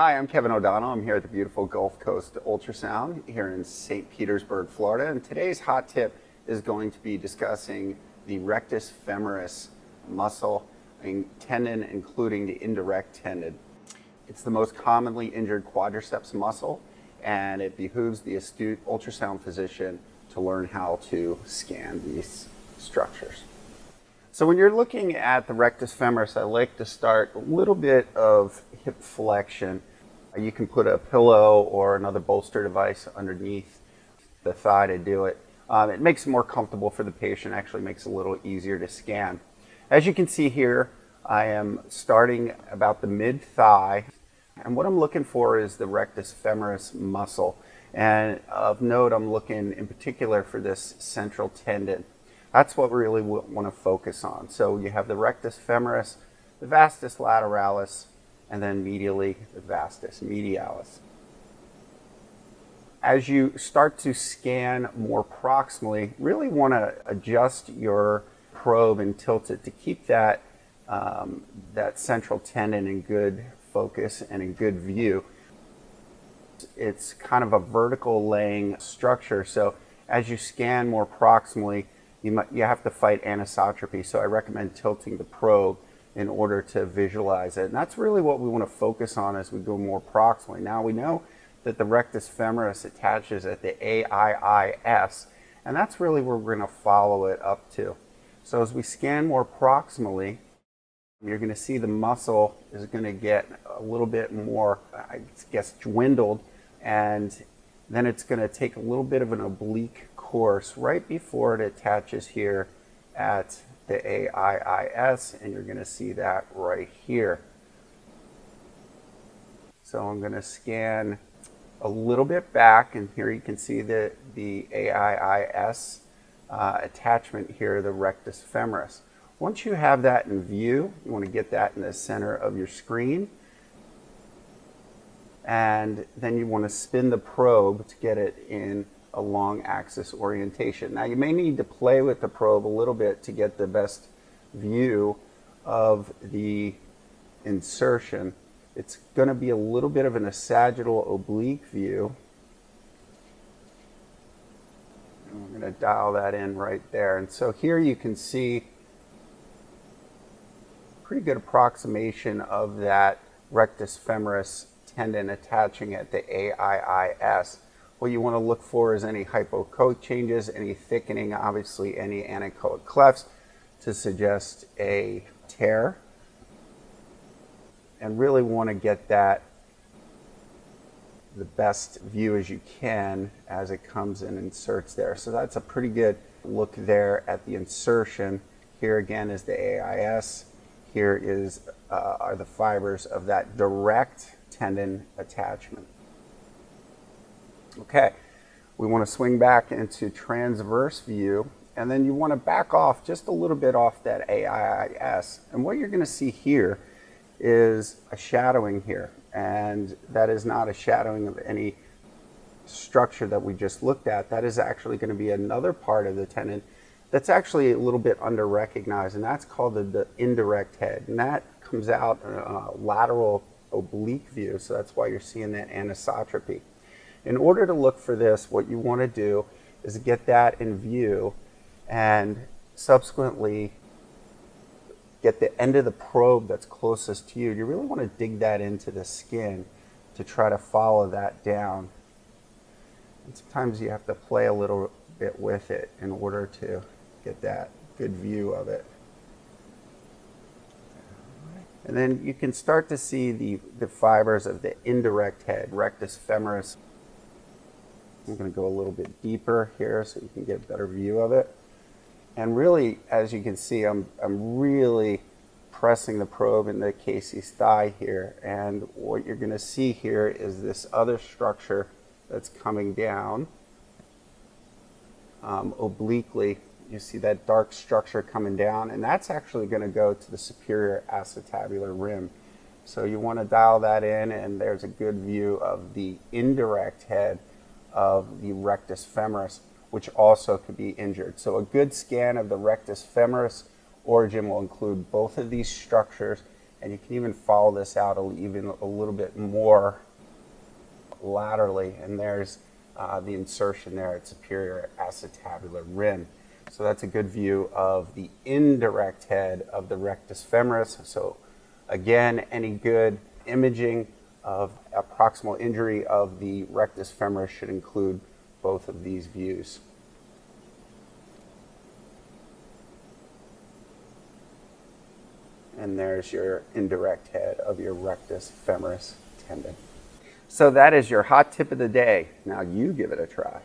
Hi, I'm Kevin O'Donnell. I'm here at the beautiful Gulf Coast Ultrasound here in St. Petersburg, Florida. And today's hot tip is going to be discussing the rectus femoris muscle and tendon, including the indirect tendon. It's the most commonly injured quadriceps muscle, and it behooves the astute ultrasound physician to learn how to scan these structures. So when you're looking at the rectus femoris, I like to start a little bit of hip flexion. You can put a pillow or another bolster device underneath the thigh to do it. It makes it more comfortable for the patient, actually makes it a little easier to scan. As you can see here, I am starting about the mid-thigh, and what I'm looking for is the rectus femoris muscle. And of note, I'm looking in particular for this central tendon. That's what we really want to focus on. So you have the rectus femoris, the vastus lateralis, and then medially the vastus medialis. As you start to scan more proximally, really want to adjust your probe and tilt it to keep that, that central tendon in good focus and in good view. It's kind of a vertical laying structure, so as you scan more proximally, you have to fight anisotropy, so I recommend tilting the probe in order to visualize it. And that's really what we want to focus on as we go more proximally. Now we know that the rectus femoris attaches at the AIIS, and that's really where we're going to follow it up to. So as we scan more proximally, you're going to see the muscle is going to get a little bit more, I guess, dwindled, and then it's going to take a little bit of an oblique course right before it attaches here at the AIIS, and you're going to see that right here. So I'm going to scan a little bit back, and here you can see the AIIS attachment here, the rectus femoris. Once you have that in view, you want to get that in the center of your screen, and then you want to spin the probe to get it in a long axis orientation. Now you may need to play with the probe a little bit to get the best view of the insertion. It's going to be a little bit of an sagittal oblique view. And we're going to dial that in right there. And so here you can see a pretty good approximation of that rectus femoris tendon attaching at the AIIS. What you want to look for is any hypoechoic changes, any thickening, obviously any anechoic clefts to suggest a tear. And really want to get that the best view as you can as it comes and inserts there. So that's a pretty good look there at the insertion. Here again is the AIIS. Here is, are the fibers of that direct tendon attachment. Okay, we want to swing back into transverse view, and then you want to back off just a little bit off that AIIS. And what you're going to see here is a shadowing here, and that is not a shadowing of any structure that we just looked at. That is actually going to be another part of the tendon that's actually a little bit under-recognized, and that's called the indirect head, and that comes out in a lateral oblique view, so that's why you're seeing that anisotropy. In order to look for this, what you want to do is get that in view and subsequently get the end of the probe that's closest to you. You really want to dig that into the skin to try to follow that down. And sometimes you have to play a little bit with it in order to get that good view of it. And then you can start to see the fibers of the indirect head, rectus femoris. I'm going to go a little bit deeper here so you can get a better view of it. And really, as you can see, I'm really pressing the probe into Casey's thigh here. And what you're going to see here is this other structure that's coming down obliquely. You see that dark structure coming down, and that's actually going to go to the superior acetabular rim. So you want to dial that in, and there's a good view of the indirect head of the rectus femoris, which also could be injured. So a good scan of the rectus femoris origin will include both of these structures And you can even follow this out even a little bit more laterally, and there's the insertion there at superior acetabular rim. So that's a good view of the indirect head of the rectus femoris. So again, any good imaging of a proximal injury of the rectus femoris should include both of these views. And there's your indirect head of your rectus femoris tendon. So that is your hot tip of the day. Now you give it a try.